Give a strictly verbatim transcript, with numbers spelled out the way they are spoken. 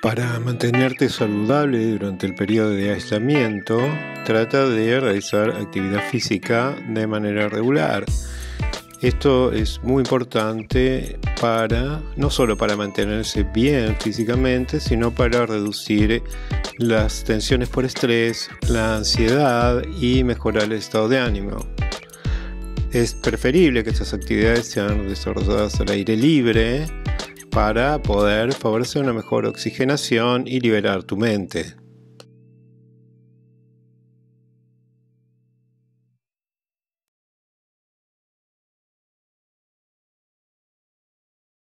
Para mantenerte saludable durante el periodo de aislamiento, trata de realizar actividad física de manera regular. Esto es muy importante para, no solo para mantenerse bien físicamente, sino para reducir las tensiones por estrés, la ansiedad y mejorar el estado de ánimo. Es preferible que estas actividades sean desarrolladas al aire libre para poder favorecer una mejor oxigenación y liberar tu mente.